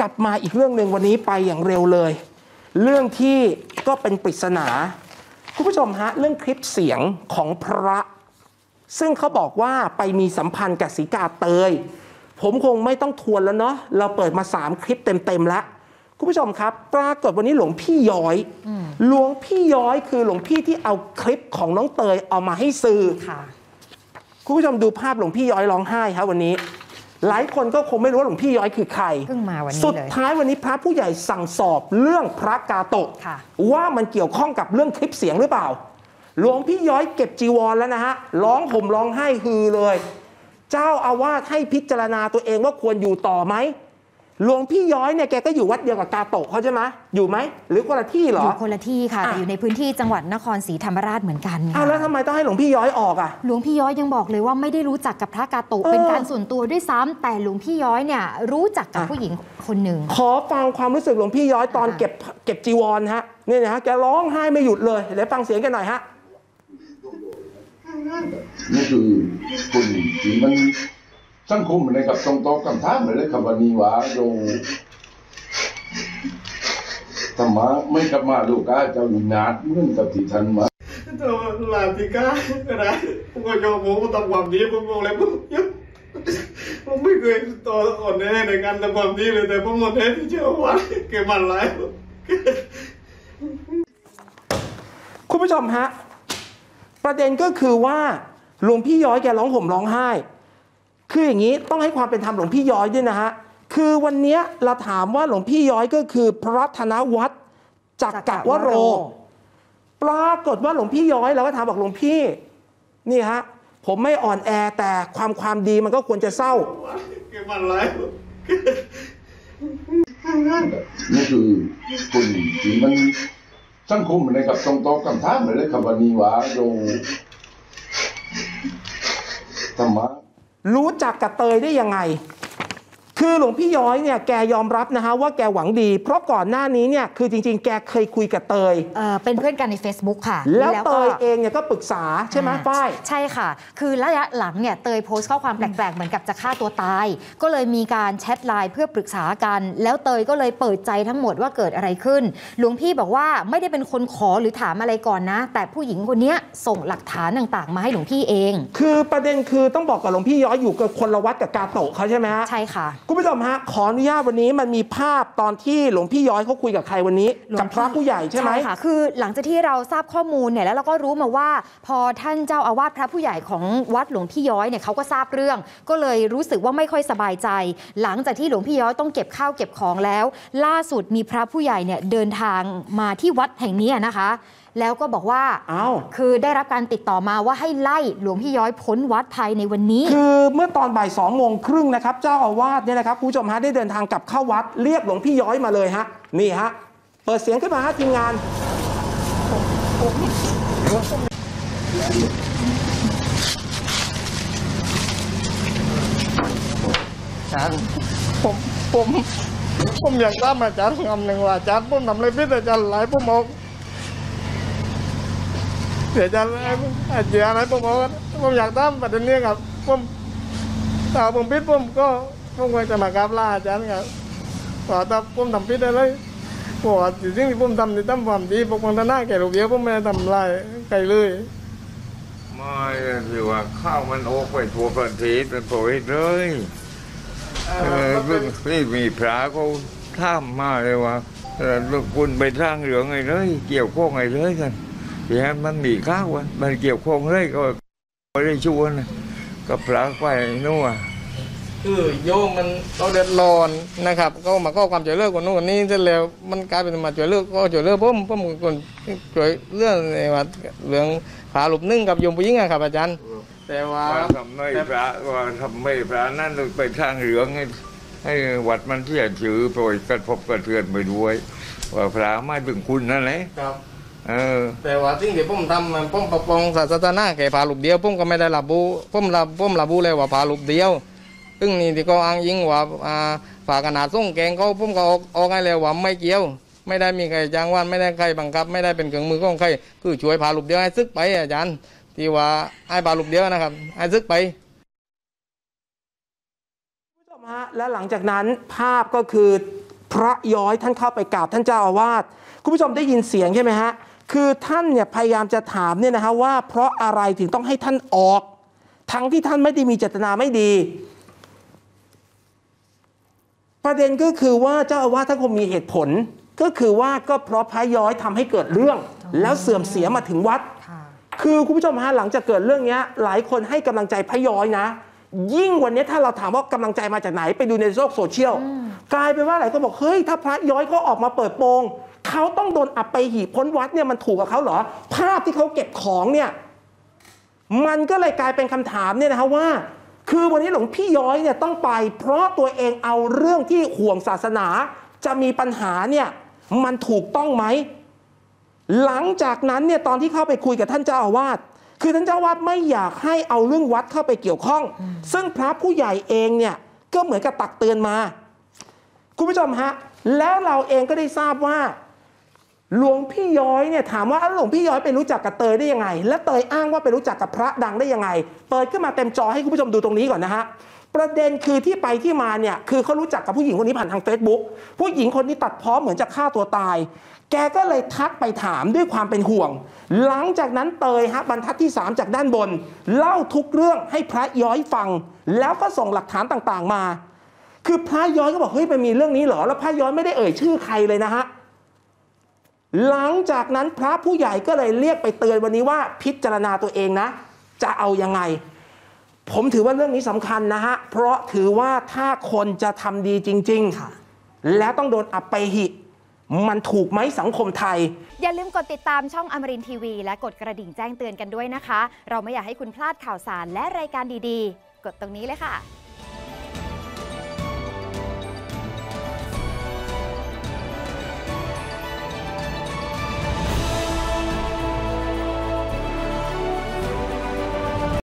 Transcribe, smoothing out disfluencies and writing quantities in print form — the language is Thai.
กลับมาอีกเรื่องหนึ่งวันนี้ไปอย่างเร็วเลยเรื่องที่ก็เป็นปริศนาคุณผู้ชมฮะเรื่องคลิปเสียงของพระซึ่งเขาบอกว่าไปมีสัมพันธ์กับศรีกาเตยผมคงไม่ต้องทวนแล้วเนาะเราเปิดมา3คลิปเต็มๆแล้วคุณผู้ชมครับปรากฏวันนี้หลวงพี่ย้อยหลวงพี่ย้อยคือหลวงพี่ที่เอาคลิปของน้องเตยเอามาให้สื่อคุณผู้ชมดูภาพหลวงพี่ย้อยร้องไห้ครับวันนี้หลายคนก็คงไม่รู้ว่าหลวงพี่ย้อยคือใครเพิ่งมาวันนี้เลยสุดท้ายวันนี้พระผู้ใหญ่สั่งสอบเรื่องพระกาโตะว่ามันเกี่ยวข้องกับเรื่องคลิปเสียงหรือเปล่าหลวงพี่ย้อยเก็บจีวรแล้วนะฮะร้องห่มร้องไห้ฮือเลยเจ้าอาวาสให้พิจารณาตัวเองว่าควรอยู่ต่อไหมหลวงพี่ย้อยเนี่ยแกก็อยู่วัดเดียวกับกาโตะเขาใช่ไหมอยู่ไหมหรือคนละที่หรออยู่คนละที่ค่ะแต่อยู่ในพื้นที่จังหวัดนครศรีธรรมราชเหมือนกันเอาแล้วทำไมต้องให้หลวงพี่ย้อยออกอ่ะหลวงพี่ย้อยยังบอกเลยว่าไม่ได้รู้จักกับพระกาโตะเป็นการส่วนตัวด้วยซ้ำแต่หลวงพี่ย้อยเนี่ยรู้จักกับผู้หญิงคนหนึ่งขอฟังความรู้สึกหลวงพี่ย้อยตอนเก็บจีวรฮะนี่นะฮะแกร้องไห้ไม่หยุดเลยเดี๋ยวฟังเสียงกันหน่อยฮะนี่คือคนที่มันสังคมเลยครับตรงโต๊ะคำถามเลยครับวันนี้ว่าโยมธรรมะไม่กลับมาดูกาเจ้าวินาศเหมือนกับที่ท่านมาตัวลาติกาอะไรผมก็โยมผมก็ทำความดีผมมองเลยผมไม่เคยต่ออ่อนแอในการทำความดีเลยแต่ผมอ่อนแอที่เชื่อว่าเกิดมาหลายคุณผู้ชมฮะประเด็นก็คือว่าหลวงพี่ย้อยแกร้องห่มร้องไห้คืออย่างนี้ต้องให้ความเป็นธรรมหลวงพี่ย้อยด้วยนะฮะคือวันนี้เราถามว่าหลวงพี่ย้อยก็คือพระธนวัฒน์จักกวโรปรากฏว่าหลวงพี่ย้อยเราก็ถามบอกหลวงพี่นี่ฮะผมไม่อ่อนแอแต่ความดีมันก็ควรจะเศร้านี่คือคนที่มันสังคมเลยครับตรงโต๊ะคำถามเลยครับวันนี้ว่าโยมธรรมะรู้จักกับเตยได้ยังไงคือหลวงพี่ย้อยเนี่ยแกยอมรับนะฮะว่าแกหวังดีเพราะก่อนหน้านี้เนี่ยคือจริงๆแกเคยคุยกับเตยเป็นเพื่อนกันใน Facebook ค่ะแล้วเตยเองเนี่ยก็ปรึกษาใช่ไหมป้ายใช่ค่ะคือระยะหลังเนี่ยเตยโพสต์ข้อความแปลกๆเหมือนกับจะฆ่าตัวตายก็เลยมีการแชทไลน์เพื่อปรึกษากันแล้วเตยก็เลยเปิดใจทั้งหมดว่าเกิดอะไรขึ้นหลวงพี่บอกว่าไม่ได้เป็นคนขอหรือถามอะไรก่อนนะแต่ผู้หญิงคนนี้ส่งหลักฐานต่างๆมาให้หลวงพี่เองคือประเด็นคือต้องบอกกับหลวงพี่ย้อยอยู่กับคนละวัดกับกาโตะเขาใช่ไหมใช่ค่ะคุณผู้ชมฮะขออนุญาตวันนี้มันมีภาพตอนที่หลวงพี่ย้อยเขาคุยกับใครวันนี้กับพระผู้ใหญ่ใช่ไหมใช่ค่ะคือหลังจากที่เราทราบข้อมูลเนี่ยแล้วเราก็รู้มาว่าพอท่านเจ้าอาวาสพระผู้ใหญ่ของวัดหลวงพี่ย้อยเนี่ยเขาก็ทราบเรื่องก็เลยรู้สึกว่าไม่ค่อยสบายใจหลังจากที่หลวงพี่ย้อยต้องเก็บข้าวเก็บของแล้วล่าสุดมีพระผู้ใหญ่เนี่ยเดินทางมาที่วัดแห่งนี้นะคะแล้วก็บอกว่าคือได้รับการติดต่อมาว่าให้ไล่หลวงพี่ย้อยพ้นวัดภายในวันนี้คือเมื่อตอนบ่าย14:30นะครับเจ้าอาวาสเนี่ยนะครับผู้ชมฮะได้เดินทางกลับเข้าวัดเรียกหลวงพี่ย้อยมาเลยฮะนี่ฮะเปิดเสียงขึ้นมาฮะทีมงานผมอยากทราบอาจารย์คำหนึ่งว่าอาจารย์ผมทำอะไรพิเศษอาจารย์หลายผมบอกเดี๋ยวจะอะไรผมอยากตั้มประเด็นนี้ครับผมพิษผมก็ผมควรจะมากราบลาอาจารย์ครับขอตาผมทำพิษได้เลยขอสิ่งที่ผมทำในตั้มความดีปกป้องตาหน้าแก่ลูกเดียวผมไม่ได้ทำลายใครเลยไม่คือว่าข้าวมันโอ้ไปทั่วประเทศเป็นโผล่เลยนี่มีพระเขาท่ามมาเลยว่าคุณไปสร้างเหลืองไงเลยเกี่ยวข้องไงเลยกันมันมีข้าวมันเกี่ยวข้องเลยก็ได้ชวนกับพระไฟนู่นคือโยมมันเราเดือดร้อนนะครับก็มาก็ความเจริญคนนู้นคนนี้เสร็จแล้วมันกลายเป็นมาเจริญก็เจริญผมคนเจริญเรื่องในวัดเรื่องพระหลุมนึ่งกับโยมผู้หญิงครับอาจารย์แต่ว่าทำไม่พระว่าทำไม่พระนั่นไปทางเหลืองให้วัดมันเสียชื่อโปรยกระทบกระเทือนไปด้วยว่าพระไม่ถึงคุณนั่นแหละแต่ว่าสิ่งที่ผมทำมันผมปกป้องศาสนาแก่พาลูกเดียวผมก็ไม่ได้ระบุผมระบุเลยว่าพาลูกเดียวซึ่งนี่ที่เขาอ้างยิงว่าฝ่าขนาดส่งแกงเขาผมก็ออกให้เลยว่าไม่เกี่ยวไม่ได้มีใครจ้างวานไม่ได้ใครบังคับไม่ได้เป็นเครื่องมือของใครคือช่วยพาลูกเดียวให้ซึกไปอาจารย์ที่ว่าให้พาลูกเดียวนะครับให้ซึกไปและหลังจากนั้นภาพก็คือ พระย้อยท่านเข้าไปกราบท่านเจ้าอาวาสคุณผู้ชมได้ยินเสียงใช่ไหมฮะคือท่านเนี่ยพยายามจะถามเนี่ยนะฮะว่าเพราะอะไรถึงต้องให้ท่านออกทั้งที่ท่านไม่ได้มีเจตนาไม่ดีประเด็นก็คือว่าเจ้าอาวาสท่านคงมีเหตุผลก็คือว่าก็เพราะพระย้อยทำให้เกิดเรื่องแล้วเสื่อมเสียมาถึงวัดคือคุณผู้ชมฮะหลังจากเกิดเรื่องนี้หลายคนให้กำลังใจพระย้อยนะยิ่งวันนี้ถ้าเราถามว่ากำลังใจมาจากไหนไปดูในโลกโซเชียลกลายเป็นว่าหลายคนบอกเฮ้ยถ้าพระย้อยเขาออกมาเปิดโปงเขาต้องโดนอับไปหีบพ้นวัดเนี่ยมันถูกกับเขาเหรอภาพที่เขาเก็บของเนี่ยมันก็เลยกลายเป็นคำถามเนี่ยนะฮะว่าคือวันนี้หลวงพี่ย้อยเนี่ยต้องไปเพราะตัวเองเอาเรื่องที่ห่วงศาสนาจะมีปัญหาเนี่ยมันถูกต้องไหมหลังจากนั้นเนี่ยตอนที่เข้าไปคุยกับท่านเจ้าอาวาสคือท่านเจ้าอาวาสไม่อยากให้เอาเรื่องวัดเข้าไปเกี่ยวข้องซึ่งพระผู้ใหญ่เองเนี่ยก็เหมือนกับตักเตือนมาคุณผู้ชมฮะแล้วเราเองก็ได้ทราบว่าหลวงพี่ย้อยเนี่ยถามว่าหลวงพี่ย้อยไปรู้จักกับเตยได้ยังไงและเตยอ้างว่าไปรู้จักกับพระดังได้ยังไงเปิดขึ้นมาเต็มจอให้คุณผู้ชมดูตรงนี้ก่อนนะฮะประเด็นคือที่ไปที่มาเนี่ยคือเขารู้จักกับผู้หญิงคนนี้ผ่านทาง Facebook ผู้หญิงคนนี้ตัดพ้อเหมือนจะฆ่าตัวตายแกก็เลยทักไปถามด้วยความเป็นห่วงหลังจากนั้นเตยฮะบรรทัดที่3จากด้านบนเล่าทุกเรื่องให้พระย้อยฟังแล้วก็ส่งหลักฐานต่างๆมาคือพระย้อยก็บอกเฮ้ยมันมีเรื่องนี้เหรอแล้วพระย้อยไม่ได้เอ่ยชื่อใครเลยนะฮะหลังจากนั้นพระผู้ใหญ่ก็เลยเรียกไปเตือนวันนี้ว่าพิจารณาตัวเองนะจะเอายังไงผมถือว่าเรื่องนี้สำคัญนะฮะเพราะถือว่าถ้าคนจะทำดีจริงๆแล้วต้องโดนอัปหิมันถูกไหมสังคมไทยอย่าลืมกดติดตามช่องอมรินทร์ทีวีและกดกระดิ่งแจ้งเตือนกันด้วยนะคะเราไม่อยากให้คุณพลาดข่าวสารและรายการดีๆกดตรงนี้เลยค่ะ